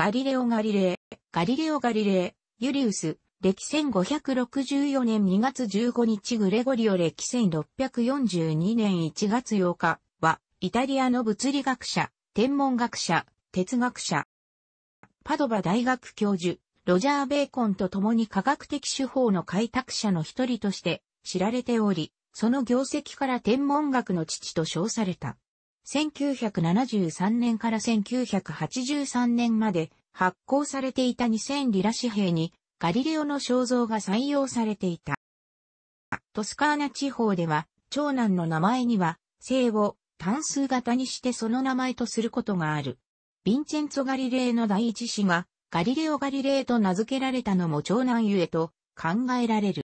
ガリレオ・ガリレイ、ユリウス、暦1564年2月15日グレゴリオ暦1642年1月8日は、イタリアの物理学者、天文学者、哲学者。パドバ大学教授、ロジャー・ベーコンと共に科学的手法の開拓者の一人として知られており、その業績から天文学の父と称された。1973年から1983年まで発行されていた2000リラ紙幣にガリレオの肖像が採用されていた。トスカーナ地方では長男の名前には姓を単数型にしてその名前とすることがある。ヴィンチェンツォ・ガリレイの第一子がガリレオ・ガリレイと名付けられたのも長男ゆえと考えられる。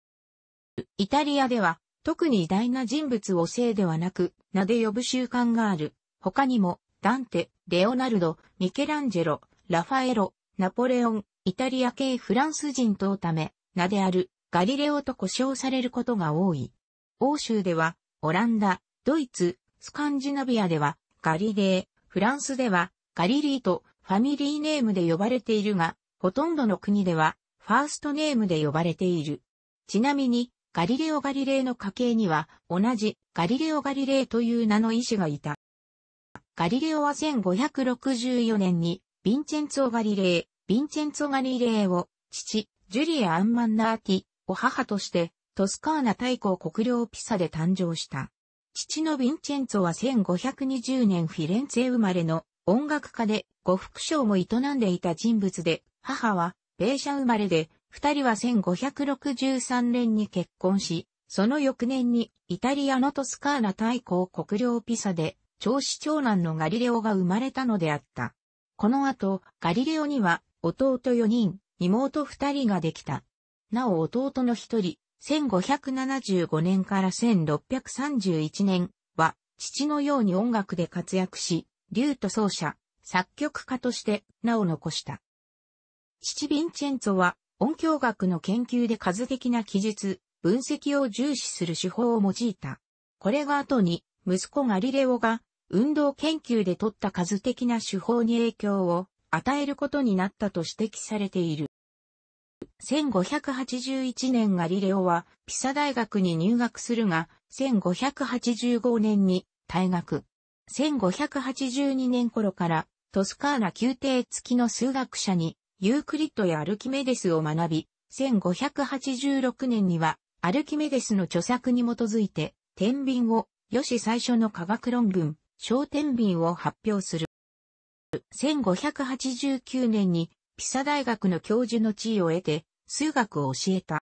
イタリアでは特に偉大な人物を姓ではなく名で呼ぶ習慣がある。他にも、ダンテ、レオナルド、ミケランジェロ、ラファエロ、ナポレオン、イタリア系フランス人等ため、名である、ガリレオと呼称されることが多い。欧州では、オランダ、ドイツ、スカンジナビアでは、ガリレイ、フランスでは、ガリリーとファミリーネームで呼ばれているが、ほとんどの国では、ファーストネームで呼ばれている。ちなみに、ガリレオ・ガリレイの家系には同じガリレオ・ガリレイという名の医師がいた。ガリレオは1564年にヴィンチェンツォ・ガリレイを父、ジュリア・アンマンナーティを母としてトスカーナ大公国領ピサで誕生した。父のヴィンチェンツォは1520年フィレンツェ生まれの音楽家で呉服商も営んでいた人物で、母はベーシャ生まれで、二人は1563年に結婚し、その翌年にイタリアのトスカーナ大公国領ピサで長子長男のガリレオが生まれたのであった。この後、ガリレオには弟4人、妹2人ができた。なお弟の一人、1575年から1631年は父のように音楽で活躍し、リュート奏者、作曲家として名を残した。父ヴィンチェンツォは、音響学の研究で数的な記述、分析を重視する手法を用いた。これが後に、息子ガリレオが、運動研究で取った数的な手法に影響を与えることになったと指摘されている。1581年ガリレオは、ピサ大学に入学するが、1585年に退学。1582年頃から、トスカーナ宮廷付きの数学者に、ユークリッドやアルキメデスを学び、1586年には、アルキメデスの著作に基づいて、天秤を、予最初の科学論文、小天秤を発表する。1589年に、ピサ大学の教授の地位を得て、数学を教えた。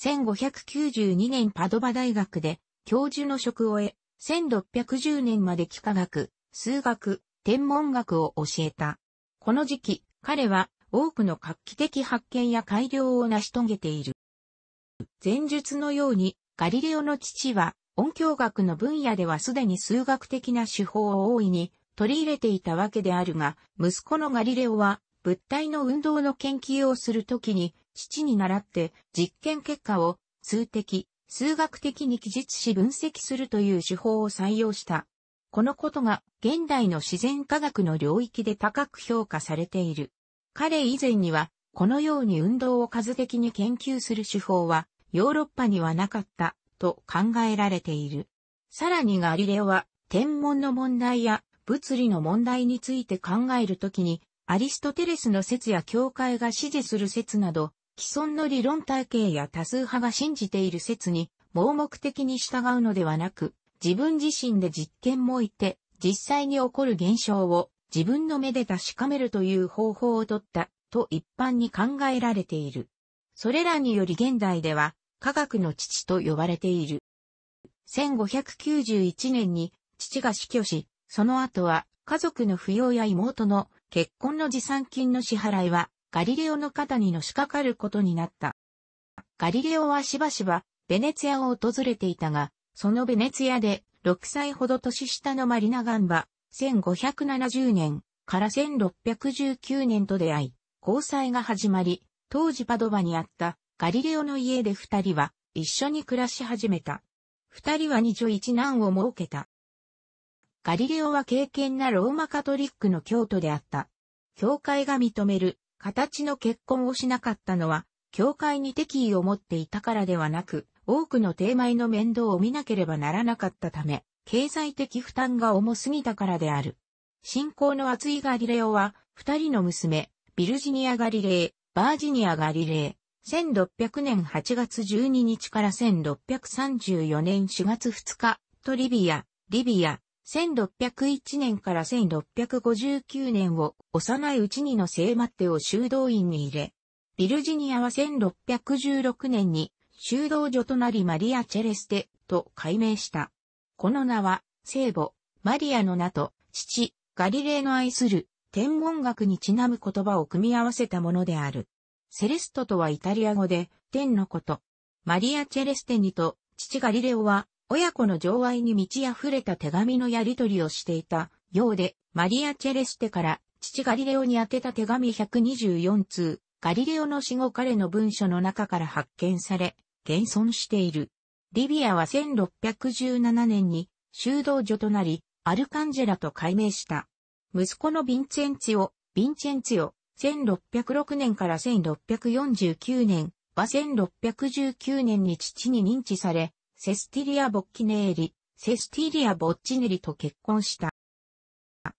1592年パドバ大学で、教授の職を得、1610年まで幾何学、数学、天文学を教えた。この時期、彼は、多くの画期的発見や改良を成し遂げている。前述のように、ガリレオの父は、音響学の分野ではすでに数学的な手法を大いに取り入れていたわけであるが、息子のガリレオは、物体の運動の研究をするときに、父に倣って実験結果を数的、数学的に記述し分析するという手法を採用した。このことが、現代の自然科学の領域で高く評価されている。彼以前には、このように運動を数的に研究する手法は、ヨーロッパにはなかった、と考えられている。さらにガリレオは、天文の問題や物理の問題について考えるときに、アリストテレスの説や教会が支持する説など、既存の理論体系や多数派が信じている説に、盲目的に従うのではなく、自分自身で実験もいて、実際に起こる現象を、自分の目で確かめるという方法をとったと一般に考えられている。それらにより現代では科学の父と呼ばれている。1591年に父が死去し、その後は家族の扶養や妹の結婚の持参金の支払いはガリレオの肩にのしかかることになった。ガリレオはしばしばベネツィアを訪れていたが、そのベネツィアで6歳ほど年下のマリナ・ガンバ、1570年から1619年と出会い、交際が始まり、当時パドバにあったガリレオの家で二人は一緒に暮らし始めた。二人は二女一男を設けた。ガリレオは敬虔なローマカトリックの教徒であった。教会が認める形の結婚をしなかったのは、教会に敵意を持っていたからではなく、多くの帝舞の面倒を見なければならなかったため、経済的負担が重すぎたからである。信仰の厚いガリレオは、二人の娘、ビルジニア・ガリレイ、バージニア・ガリレイ、1600年8月12日から1634年4月2日、とリビア、1601年から1659年を幼いうちにの聖マッテを修道院に入れ、ビルジニアは1616年に修道女となりマリア・チェレステと改名した。この名は聖母、マリアの名と父、ガリレイの愛する天文学にちなむ言葉を組み合わせたものである。セレストとはイタリア語で天のこと。マリア・チェレステにと父ガリレオは親子の情愛に満ち溢れた手紙のやり取りをしていたようで、マリア・チェレステから父ガリレオに宛てた手紙124通、ガリレオの死後彼の文書の中から発見され、現存している。リビアは1617年に修道女となり、アルカンジェラと改名した。息子のヴィンチェンツィオ、1606年から1649年は1619年に父に認知され、セスティリア・ボッチネリと結婚した。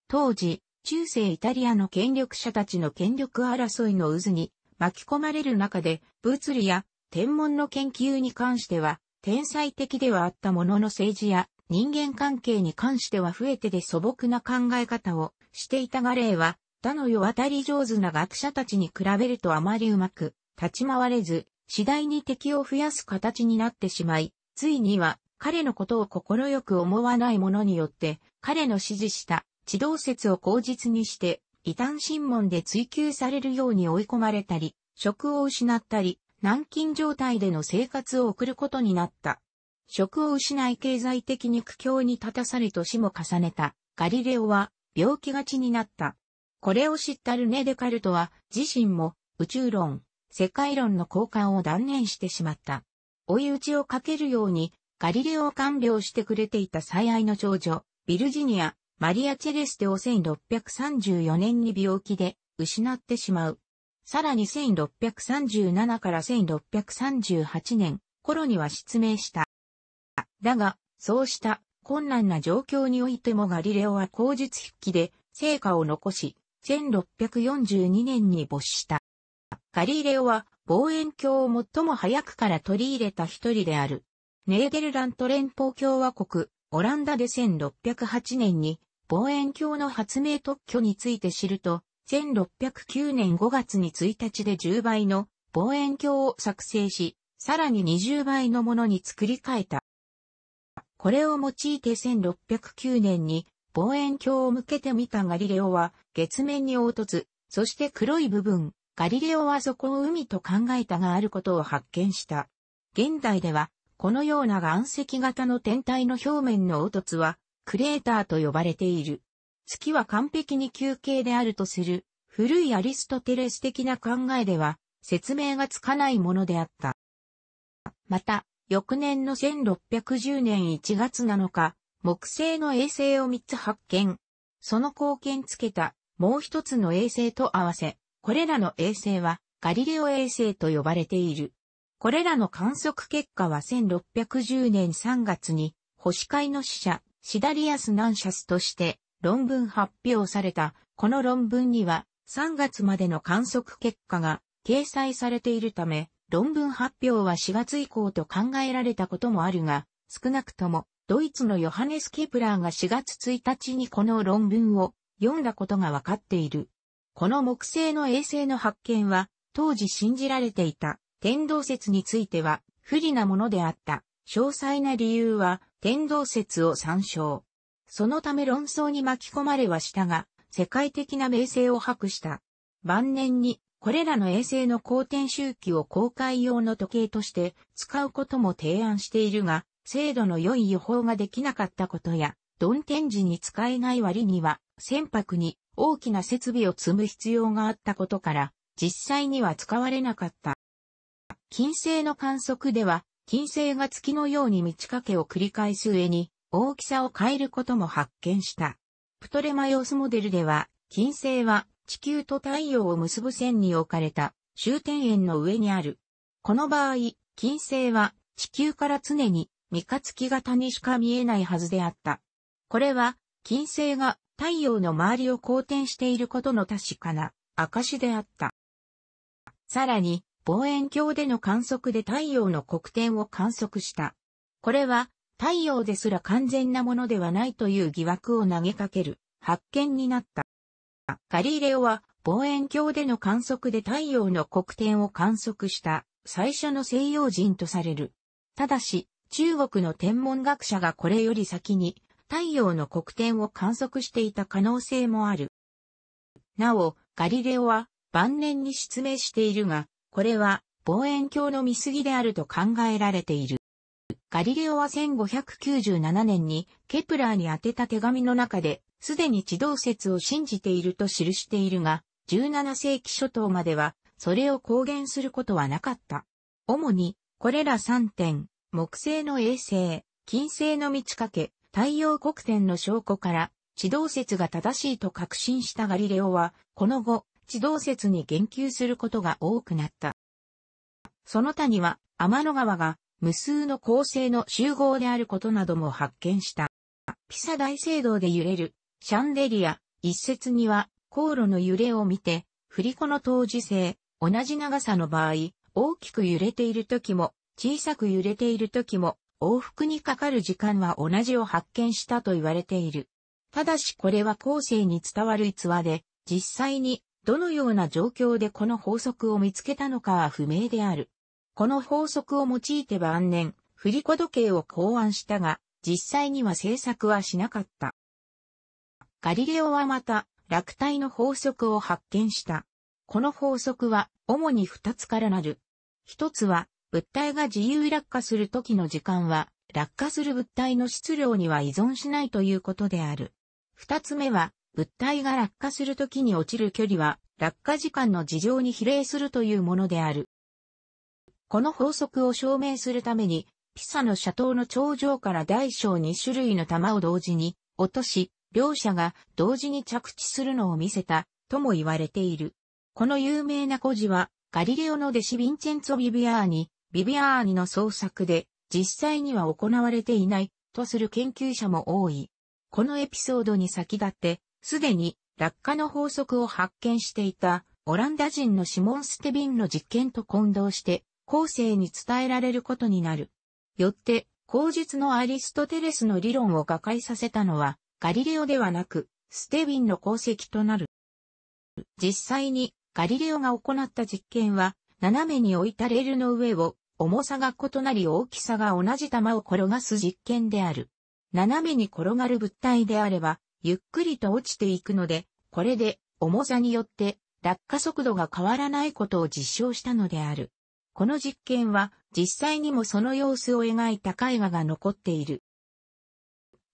当時、中世イタリアの権力者たちの権力争いの渦に巻き込まれる中で、物理や天文の研究に関しては、天才的ではあったものの政治や人間関係に関しては不得手で素朴な考え方をしていたガレイは、他の世渡り上手な学者たちに比べるとあまりうまく立ち回れず、次第に敵を増やす形になってしまい、ついには彼のことを心よく思わない者によって彼の支持した地動説を口実にして異端審問で追及されるように追い込まれたり、職を失ったり、軟禁状態での生活を送ることになった。職を失い経済的に苦境に立たされ年も重ねたガリレオは病気がちになった。これを知ったルネ・デカルトは自身も宇宙論、世界論の交換を断念してしまった。追い打ちをかけるように、ガリレオを看病してくれていた最愛の長女、ビルジニア、マリア・チェレステを1634年に病気で失ってしまう。さらに1637から1638年頃には失明した。だが、そうした困難な状況においてもガリレオは口述筆記で成果を残し、1642年に没した。ガリレオは、望遠鏡を最も早くから取り入れた一人である。ネーデルラント連邦共和国、オランダで1608年に望遠鏡の発明特許について知ると、1609年5月に1日で10倍の望遠鏡を作成し、さらに20倍のものに作り変えた。これを用いて1609年に望遠鏡を向けてみたガリレオは月面に凹凸、そして黒い部分。ガリレオはそこを海と考えたがあることを発見した。現代では、このような岩石型の天体の表面の凹凸は、クレーターと呼ばれている。月は完璧に球形であるとする、古いアリストテレス的な考えでは、説明がつかないものであった。また、翌年の1610年1月7日、木星の衛星を3つ発見。その貢献つけた、もう一つの衛星と合わせ、これらの衛星はガリレオ衛星と呼ばれている。これらの観測結果は1610年3月に星界の使者シダリアス・ナンシャスとして論文発表された。この論文には3月までの観測結果が掲載されているため、論文発表は4月以降と考えられたこともあるが、少なくともドイツのヨハネス・ケプラーが4月1日にこの論文を読んだことがわかっている。この木星の衛星の発見は、当時信じられていた天動説については不利なものであった。詳細な理由は天動説を参照。そのため論争に巻き込まれはしたが、世界的な名声を博した。晩年にこれらの衛星の公転周期を公開用の時計として使うことも提案しているが、精度の良い予報ができなかったことや、曇天時に使えない割には船舶に大きな設備を積む必要があったことから、実際には使われなかった。金星の観測では、金星が月のように満ち欠けを繰り返す上に、大きさを変えることも発見した。プトレマイオスモデルでは、金星は地球と太陽を結ぶ線に置かれた終点円の上にある。この場合、金星は地球から常に三日月型にしか見えないはずであった。これは金星が太陽の周りを公転していることの確かな証であった。さらに、望遠鏡での観測で太陽の黒点を観測した。これは太陽ですら完全なものではないという疑惑を投げかける発見になった。ガリレオは望遠鏡での観測で太陽の黒点を観測した最初の西洋人とされる。ただし、中国の天文学者がこれより先に太陽の黒点を観測していた可能性もある。なお、ガリレオは晩年に失明しているが、これは望遠鏡の見過ぎであると考えられている。ガリレオは1597年にケプラーに宛てた手紙の中で、すでに地動説を信じていると記しているが、17世紀初頭まではそれを公言することはなかった。主にこれら3点、木星の衛星、金星の満ち欠け、太陽黒点の証拠から地動説が正しいと確信したガリレオは、この後、地動説に言及することが多くなった。その他には、天の川が無数の恒星の集合であることなども発見した。ピサ大聖堂で揺れるシャンデリア、一説には、航路の揺れを見て、振り子の当時性、同じ長さの場合、大きく揺れている時も、小さく揺れている時も、往復にかかる時間は同じを発見したと言われている。ただしこれは後世に伝わる逸話で、実際に、どのような状況でこの法則を見つけたのかは不明である。この法則を用いて晩年、振り子時計を考案したが、実際には制作はしなかった。ガリレオはまた、落体の法則を発見した。この法則は、主に2つからなる。1つは、物体が自由落下する時の時間は、落下する物体の質量には依存しないということである。2つ目は、物体が落下するときに落ちる距離は落下時間の事情に比例するというものである。この法則を証明するために、ピサの斜塔の頂上から大小2種類の玉を同時に落とし、両者が同時に着地するのを見せたとも言われている。この有名な故事は、ガリレオの弟子ヴィンチェンツォ・ヴィヴィアーニの創作で、実際には行われていないとする研究者も多い。このエピソードに先立って、すでに落下の法則を発見していたオランダ人のシモン・ステビンの実験と混同して後世に伝えられることになる。よって、後述のアリストテレスの理論を瓦解させたのはガリレオではなくステビンの功績となる。実際にガリレオが行った実験は斜めに置いたレールの上を重さが異なり大きさが同じ球を転がす実験である。斜めに転がる物体であればゆっくりと落ちていくので、これで重さによって落下速度が変わらないことを実証したのである。この実験は実際にもその様子を描いた絵画が残っている。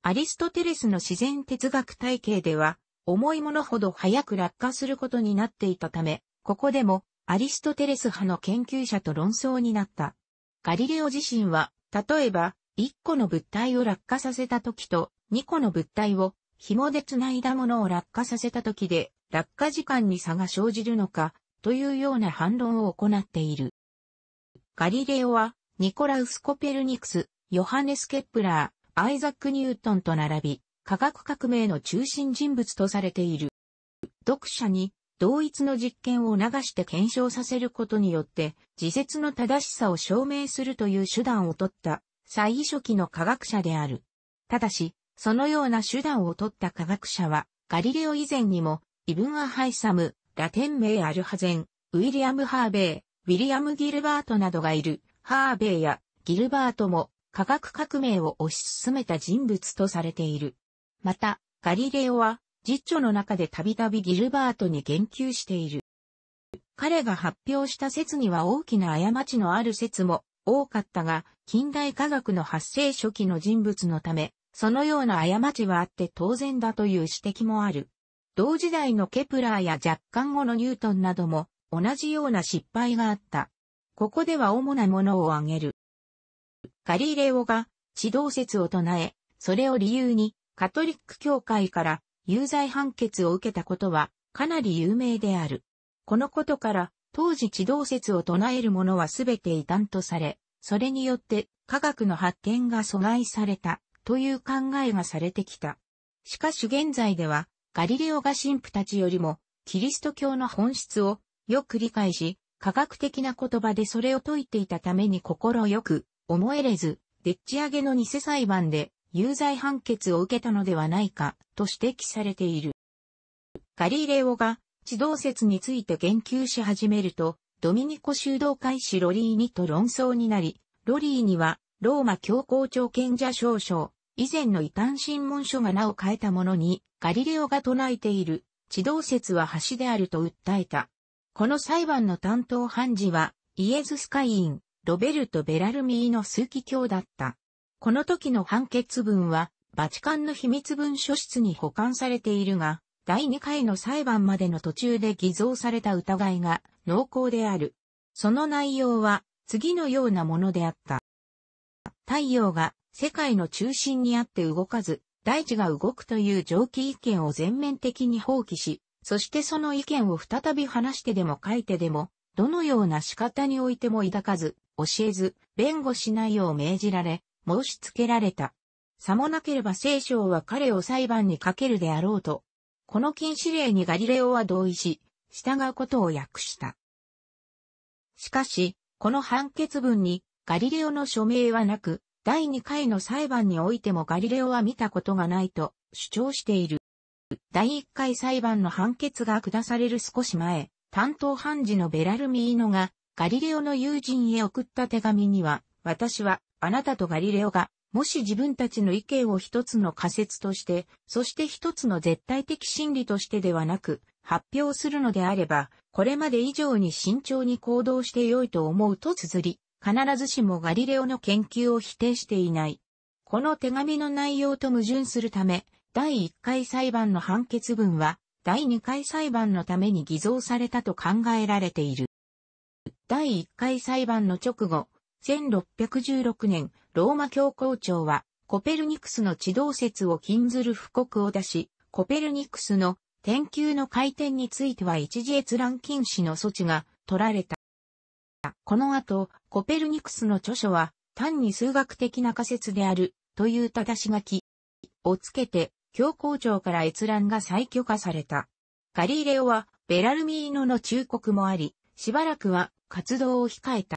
アリストテレスの自然哲学体系では、重いものほど早く落下することになっていたため、ここでもアリストテレス派の研究者と論争になった。ガリレオ自身は、例えば1個の物体を落下させた時と2個の物体を紐で繋いだものを落下させた時で落下時間に差が生じるのかというような反論を行っている。ガリレオはニコラウス・コペルニクス、ヨハネス・ケプラー、アイザック・ニュートンと並び科学革命の中心人物とされている。読者に同一の実験を促して検証させることによって自説の正しさを証明するという手段を取った最初期の科学者である。ただし、そのような手段を取った科学者は、ガリレオ以前にも、イブン・アハイサム、ラテン名アルハゼン、ウィリアム・ハーベイ、ウィリアム・ギルバートなどがいる。ハーベイやギルバートも科学革命を推し進めた人物とされている。また、ガリレオは、実著の中でたびたびギルバートに言及している。彼が発表した説には大きな過ちのある説も多かったが、近代科学の発生初期の人物のため、そのような過ちはあって当然だという指摘もある。同時代のケプラーや若干後のニュートンなども同じような失敗があった。ここでは主なものを挙げる。ガリレオが地動説を唱え、それを理由にカトリック教会から有罪判決を受けたことはかなり有名である。このことから、当時地動説を唱える者はすべて異端とされ、それによって科学の発展が阻害されたという考えがされてきた。しかし現在では、ガリレオが神父たちよりも、キリスト教の本質をよく理解し、科学的な言葉でそれを説いていたために心よく思えれず、でっち上げの偽裁判で有罪判決を受けたのではないかと指摘されている。ガリレオが地動説について言及し始めると、ドミニコ修道会士ロリーニと論争になり、ロリーニはローマ教皇庁賢者証書、以前の異端審問書が名を変えたものに、ガリレオが唱えている地動説は橋であると訴えた。この裁判の担当判事はイエズス会員、ロベルト・ベラルミーの枢機卿だった。この時の判決文は、バチカンの秘密文書室に保管されているが、第2回の裁判までの途中で偽造された疑いが濃厚である。その内容は次のようなものであった。太陽が世界の中心にあって動かず、大地が動くという上記意見を全面的に放棄し、そしてその意見を再び話してでも書いてでも、どのような仕方においても抱かず、教えず、弁護しないよう命じられ、申し付けられた。さもなければ聖書は彼を裁判にかけるであろうと。この禁止令にガリレオは同意し、従うことを約した。しかし、この判決文にガリレオの署名はなく、第2回の裁判においてもガリレオは見たことがないと主張している。第1回裁判の判決が下される少し前、担当判事のベラルミーノがガリレオの友人へ送った手紙には、私はあなたとガリレオが、もし自分たちの意見を一つの仮説として、そして一つの絶対的真理としてではなく、発表するのであれば、これまで以上に慎重に行動してよいと思うと綴り、必ずしもガリレオの研究を否定していない。この手紙の内容と矛盾するため、第1回裁判の判決文は、第2回裁判のために偽造されたと考えられている。第1回裁判の直後、1616年、ローマ教皇庁は、コペルニクスの地動説を禁ずる布告を出し、コペルニクスの天球の回転については一時閲覧禁止の措置が取られた。この後、コペルニクスの著書は、単に数学的な仮説である、という正し書きをつけて、教皇庁から閲覧が再許可された。ガリレオは、ベラルミーノの忠告もあり、しばらくは活動を控えた。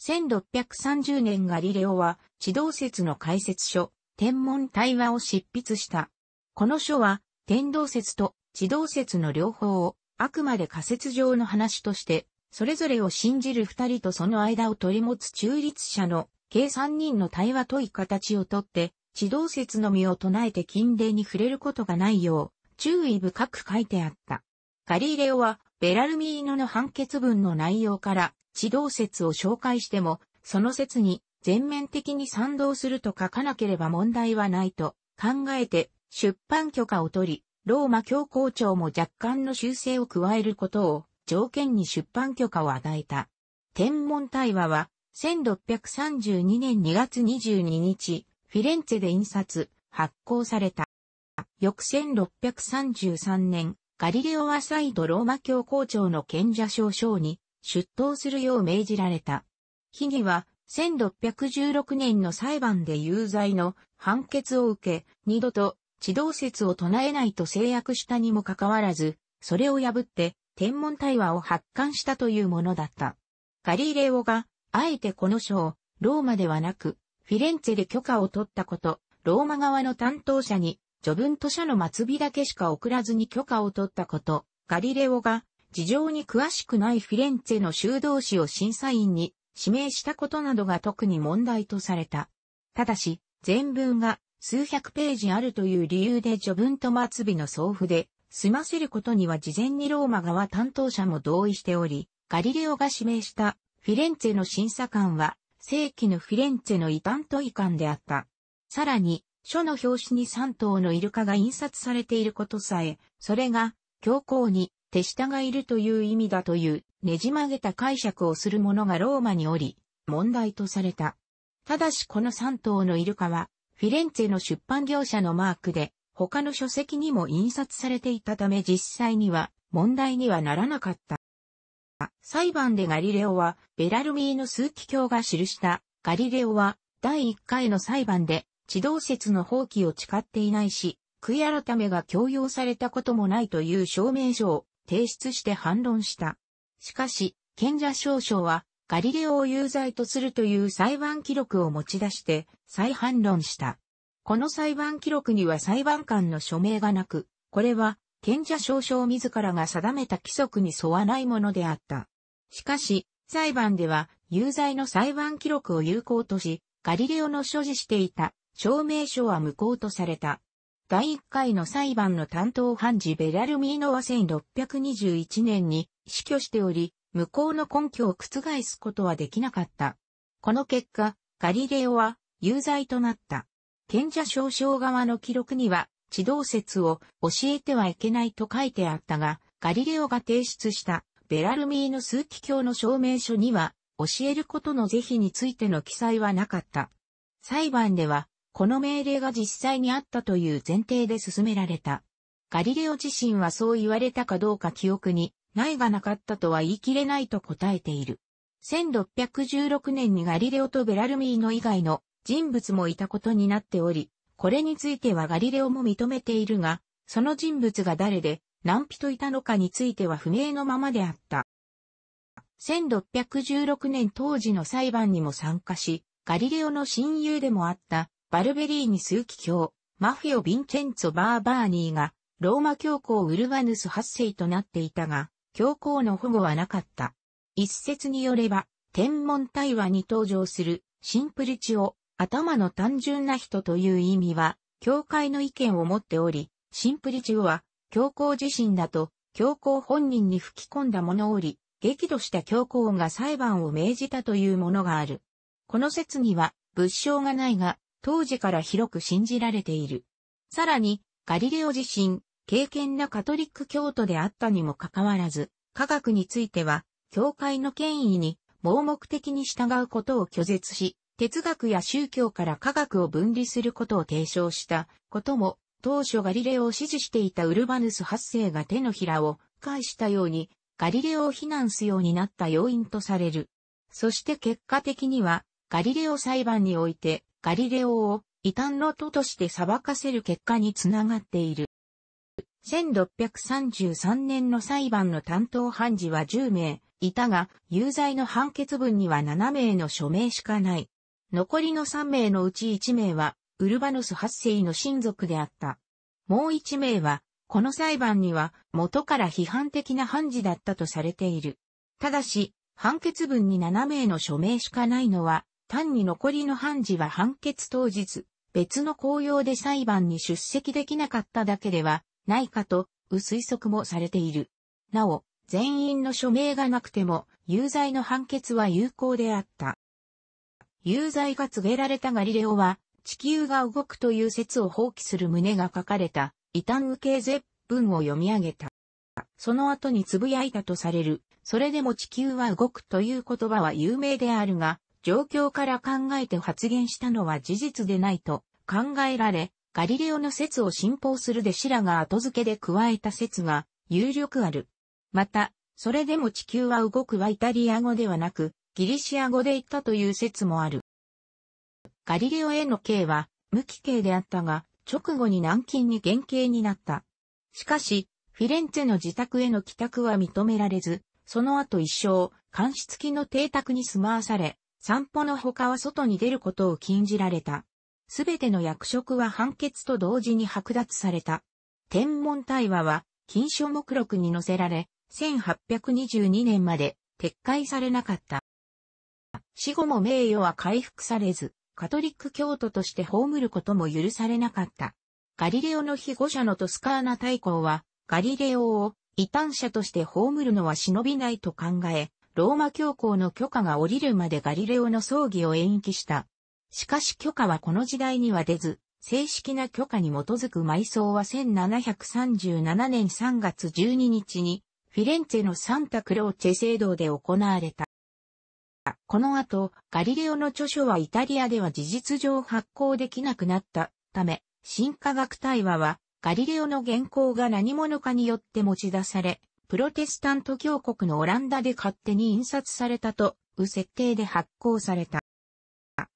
1630年ガリレオは地動説の解説書、天文対話を執筆した。この書は天動説と地動説の両方をあくまで仮説上の話として、それぞれを信じる二人とその間を取り持つ中立者の計三人の対話という形をとって、地動説のみを唱えて禁令に触れることがないよう注意深く書いてあった。ガリレオはベラルミーノの判決文の内容から、地動説を紹介しても、その説に全面的に賛同すると書かなければ問題はないと考えて出版許可を取り、ローマ教皇庁も若干の修正を加えることを条件に出版許可を与えた。天文対話は1632年2月22日、フィレンツェで印刷、発行された。翌1633年、ガリレオは再度ローマ教皇庁の賢者証書に、出頭するよう命じられた。ヒギは1616年の裁判で有罪の判決を受け、二度と地動説を唱えないと制約したにもかかわらず、それを破って天文対話を発刊したというものだった。ガリレオがあえてこの書をローマではなくフィレンツェで許可を取ったこと、ローマ側の担当者に序文と社の末尾だけしか送らずに許可を取ったこと、ガリレオが事情に詳しくないフィレンツェの修道士を審査員に指名したことなどが特に問題とされた。ただし、全文が数百ページあるという理由で序文と末尾の送付で済ませることには事前にローマ側担当者も同意しており、ガリレオが指名したフィレンツェの審査官は正規のフィレンツェの異端と異端であった。さらに、書の表紙に3頭のイルカが印刷されていることさえ、それが教皇に手下がいるという意味だというねじ曲げた解釈をする者がローマにおり、問題とされた。ただしこの3頭のイルカは、フィレンツェの出版業者のマークで、他の書籍にも印刷されていたため実際には問題にはならなかった。裁判でガリレオはベラルミーの枢機卿が記したガリレオは第1回の裁判で地動説の放棄を誓っていないし、悔い改めが強要されたこともないという証明書を提出して反論した。しかし、賢者少将はガリレオを有罪とするという裁判記録を持ち出して再反論した。この裁判記録には裁判官の署名がなく、これは賢者少将自らが定めた規則に沿わないものであった。しかし、裁判では有罪の裁判記録を有効とし、ガリレオの所持していた証明書は無効とされた。第1回の裁判の担当判事ベラルミーノは1621年に死去しており、無効の根拠を覆すことはできなかった。この結果、ガリレオは有罪となった。賢者少将側の記録には、地動説を教えてはいけないと書いてあったが、ガリレオが提出したベラルミーノ枢機卿の証明書には、教えることの是非についての記載はなかった。裁判では、この命令が実際にあったという前提で進められた。ガリレオ自身はそう言われたかどうか記憶にないがなかったとは言い切れないと答えている。1616年にガリレオとベラルミーノ以外の人物もいたことになっており、これについてはガリレオも認めているが、その人物が誰で何人いたのかについては不明のままであった。1616年当時の裁判にも参加し、ガリレオの親友でもあったバルベリーニ枢機卿、マフィオ・ヴィンチェンツォ・バーバーニーが、ローマ教皇ウルバヌス8世となっていたが、教皇の保護はなかった。一説によれば、天文対話に登場するシンプリチオ、頭の単純な人という意味は、教会の意見を持っており、シンプリチオは、教皇自身だと、教皇本人に吹き込んだものおり、激怒した教皇が裁判を命じたというものがある。この説には、物証がないが、当時から広く信じられている。さらに、ガリレオ自身、敬虔なカトリック教徒であったにもかかわらず、科学については、教会の権威に盲目的に従うことを拒絶し、哲学や宗教から科学を分離することを提唱したことも、当初ガリレオを支持していたウルバヌス8世が手のひらを返したように、ガリレオを非難すようになった要因とされる。そして結果的には、ガリレオ裁判において、ガリレオを異端の徒として裁かせる結果につながっている。1633年の裁判の担当判事は10名いたが、有罪の判決文には7名の署名しかない。残りの3名のうち1名は、ウルバヌス8世の親族であった。もう1名は、この裁判には元から批判的な判事だったとされている。ただし、判決文に7名の署名しかないのは、単に残りの判事は判決当日、別の公用で裁判に出席できなかっただけではないかと推測もされている。なお、全員の署名がなくても、有罪の判決は有効であった。有罪が告げられたガリレオは、地球が動くという説を放棄する旨が書かれた、異端無形舌文を読み上げた。その後に呟いたとされる、それでも地球は動くという言葉は有名であるが、状況から考えて発言したのは事実でないと考えられ、ガリレオの説を信奉する弟子らが後付けで加えた説が有力ある。また、それでも地球は動くはイタリア語ではなく、ギリシア語で言ったという説もある。ガリレオへの刑は無期刑であったが、直後に軟禁に減刑になった。しかし、フィレンツェの自宅への帰宅は認められず、その後一生、監視付きの邸宅に住まわされ、散歩のほかは外に出ることを禁じられた。すべての役職は判決と同時に剥奪された。天文対話は禁書目録に載せられ、1822年まで撤回されなかった。死後も名誉は回復されず、カトリック教徒として葬ることも許されなかった。ガリレオの被護者のトスカーナ大公は、ガリレオを異端者として葬るのは忍びないと考え、ローマ教皇の許可が下りるまでガリレオの葬儀を延期した。しかし許可はこの時代には出ず、正式な許可に基づく埋葬は1737年3月12日に、フィレンツェのサンタクローチェ聖堂で行われた。この後、ガリレオの著書はイタリアでは事実上発行できなくなったため、新科学対話はガリレオの原稿が何者かによって持ち出され、プロテスタント教国のオランダで勝手に印刷されたという設定で発行された。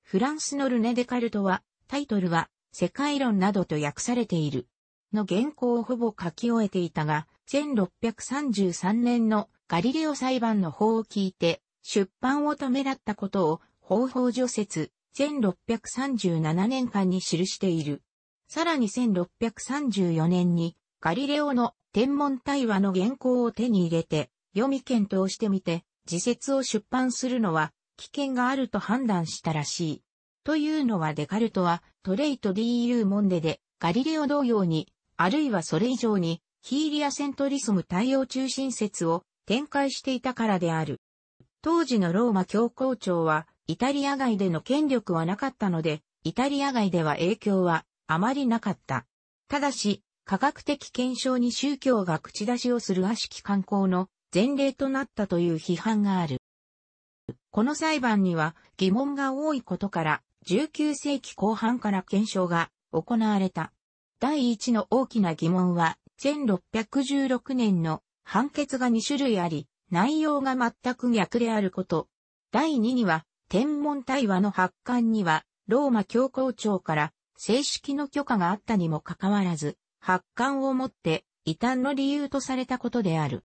フランスのルネ・デカルトは、タイトルは、世界論などと訳されている。の原稿をほぼ書き終えていたが、1633年のガリレオ裁判の報を聞いて、出版をためらったことを、方法序説、1637年間に記している。さらに1634年に、ガリレオの天文対話の原稿を手に入れて、読み検討してみて、自説を出版するのは、危険があると判断したらしい。というのはデカルトは、トレイト DU モンデで、ガリレオ同様に、あるいはそれ以上に、ヒーリアセントリスム太陽中心説を展開していたからである。当時のローマ教皇庁は、イタリア外での権力はなかったので、イタリア外では影響はあまりなかった。ただし、科学的検証に宗教が口出しをする悪しき慣行の前例となったという批判がある。この裁判には疑問が多いことから、19世紀後半から検証が行われた。第一の大きな疑問は、1616年の判決が2種類あり、内容が全く逆であること。第二には、天文対話の発刊には、ローマ教皇庁から正式の許可があったにもかかわらず、発刊をもって異端の理由とされたことである。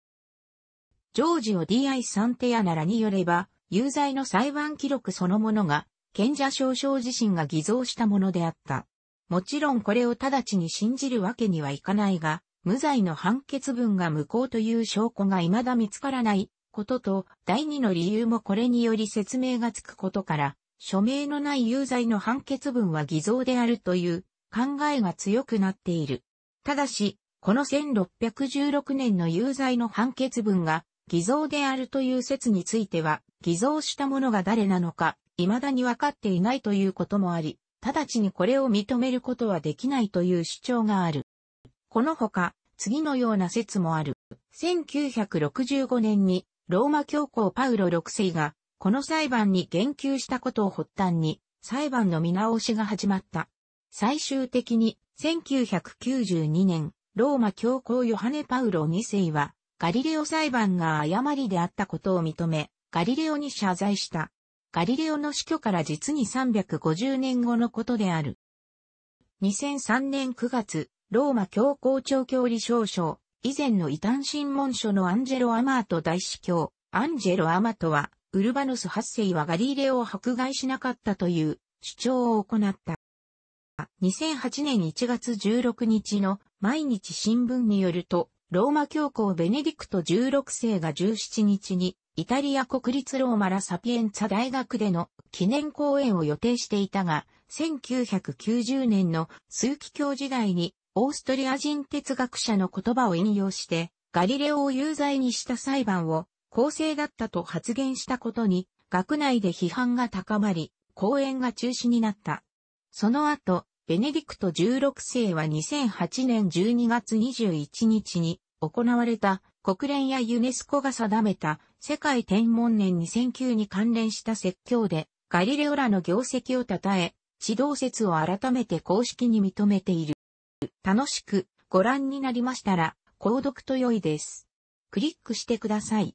ジョージオ DI サンテアナラによれば、有罪の裁判記録そのものが、賢者少将自身が偽造したものであった。もちろんこれを直ちに信じるわけにはいかないが、無罪の判決文が無効という証拠が未だ見つからないことと、第二の理由もこれにより説明がつくことから、署名のない有罪の判決文は偽造であるという考えが強くなっている。ただし、この1616年の有罪の判決文が偽造であるという説については、偽造した者が誰なのか、未だに分かっていないということもあり、直ちにこれを認めることはできないという主張がある。このほか、次のような説もある。1965年に、ローマ教皇パウロ6世が、この裁判に言及したことを発端に、裁判の見直しが始まった。最終的に、1992年、ローマ教皇ヨハネ・パウロ2世は、ガリレオ裁判が誤りであったことを認め、ガリレオに謝罪した。ガリレオの死去から実に350年後のことである。2003年9月、ローマ教皇庁教理少将、以前の異端審問所のアンジェロ・アマート大司教、アンジェロ・アマートは、ウルバノス8世はガリレオを迫害しなかったという主張を行った。2008年1月16日の毎日新聞によると、ローマ教皇ベネディクト16世が17日に、イタリア国立ローマラ・サピエンツァ大学での記念講演を予定していたが、1990年の枢機卿時代にオーストリア人哲学者の言葉を引用して、ガリレオを有罪にした裁判を公正だったと発言したことに、学内で批判が高まり、講演が中止になった。その後、ベネディクト16世は2008年12月21日に行われた、国連やユネスコが定めた世界天文年2009に関連した説教でガリレオらの業績を称え、地動説を改めて公式に認めている。楽しくご覧になりましたら購読と良いです。クリックしてください。